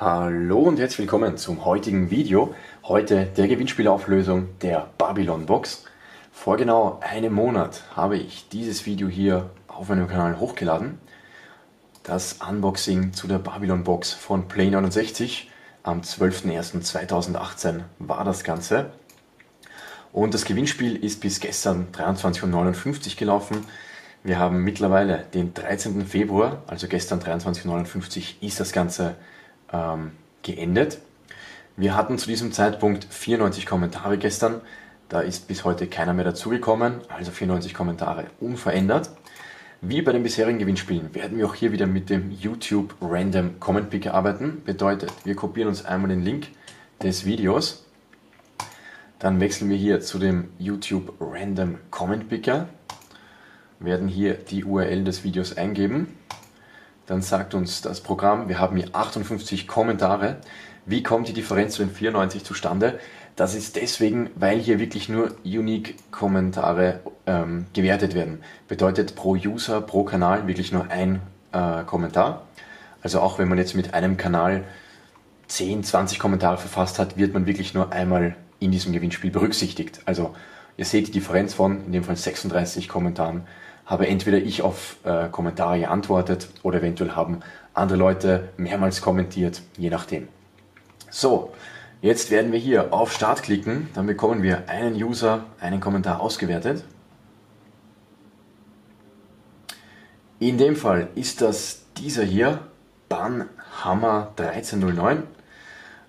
Hallo und herzlich willkommen zum heutigen Video. Heute der Gewinnspielauflösung der Babylon Box. Vor genau einem Monat habe ich dieses Video hier auf meinem Kanal hochgeladen. Das Unboxing zu der Babylon Box von Play69 am 12.01.2018 war das Ganze. Und das Gewinnspiel ist bis gestern 23.59 Uhr gelaufen. Wir haben mittlerweile den 13. Februar, also gestern 23.59 Uhr ist das Ganze geendet. Wir hatten zu diesem Zeitpunkt 94 Kommentare gestern, da ist bis heute keiner mehr dazugekommen, also 94 Kommentare unverändert. Wie bei den bisherigen Gewinnspielen werden wir auch hier wieder mit dem YouTube Random Comment Picker arbeiten. Bedeutet, wir kopieren uns einmal den Link des Videos, dann wechseln wir hier zu dem YouTube Random Comment Picker, werden hier die URL des Videos eingeben. Dann sagt uns das Programm, wir haben hier 58 Kommentare. Wie kommt die Differenz zu den 94 zustande? Das ist deswegen, weil hier wirklich nur Unique-Kommentare gewertet werden. Bedeutet pro User, pro Kanal wirklich nur ein Kommentar. Also auch wenn man jetzt mit einem Kanal 10, 20 Kommentare verfasst hat, wird man wirklich nur einmal in diesem Gewinnspiel berücksichtigt. Also ihr seht die Differenz von, in dem Fall 36 Kommentaren, habe entweder ich auf Kommentare geantwortet oder eventuell haben andere Leute mehrmals kommentiert, je nachdem. So, jetzt werden wir hier auf Start klicken, dann bekommen wir einen User, einen Kommentar ausgewertet. In dem Fall ist das dieser hier, BannHammer1309.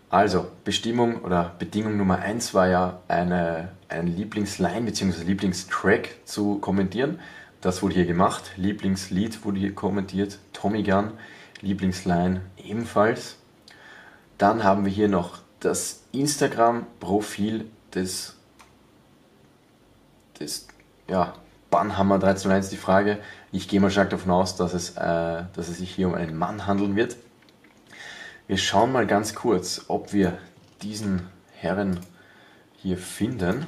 Also Bestimmung oder Bedingung Nummer 1 war ja einen Lieblingsline bzw. Lieblingstrack zu kommentieren. Das wurde hier gemacht, Lieblingslied wurde hier kommentiert, Tommy Gunn, Lieblingsline ebenfalls. Dann haben wir hier noch das Instagram-Profil des BannHammer1309, die Frage. Ich gehe mal stark davon aus, dass es sich hier um einen Mann handeln wird. Wir schauen mal ganz kurz, ob wir diesen Herren hier finden.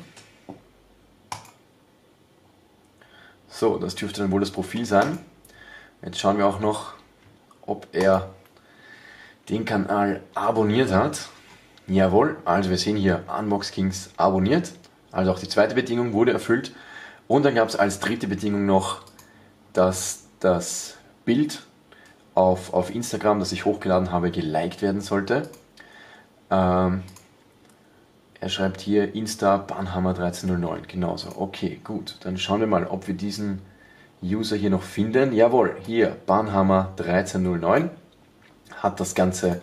So, das dürfte dann wohl das Profil sein. Jetzt schauen wir auch noch, ob er den Kanal abonniert hat. Jawohl, also wir sehen hier Unbox Kings abonniert. Also auch die zweite Bedingung wurde erfüllt. Und dann gab es als dritte Bedingung noch, dass das Bild auf Instagram, das ich hochgeladen habe, geliked werden sollte. Er schreibt hier Insta BannHammer1309, genauso. Okay, gut. Dann schauen wir mal, ob wir diesen User hier noch finden. Jawohl, hier BannHammer1309 hat das Ganze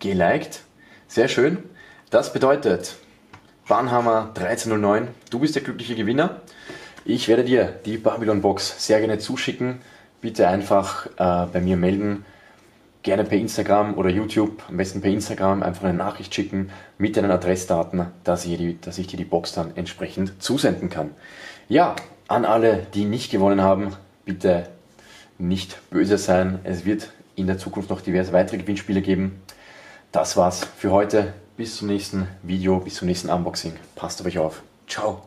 geliked. Sehr schön. Das bedeutet, BannHammer1309, du bist der glückliche Gewinner. Ich werde dir die Babylon Box sehr gerne zuschicken. Bitte einfach bei mir melden. Gerne per Instagram oder YouTube, am besten per Instagram, einfach eine Nachricht schicken mit deinen Adressdaten, dass ich dir die Box dann entsprechend zusenden kann. Ja, an alle, die nicht gewonnen haben, bitte nicht böse sein. Es wird in der Zukunft noch diverse weitere Gewinnspiele geben. Das war's für heute. Bis zum nächsten Video, bis zum nächsten Unboxing. Passt auf euch auf. Ciao.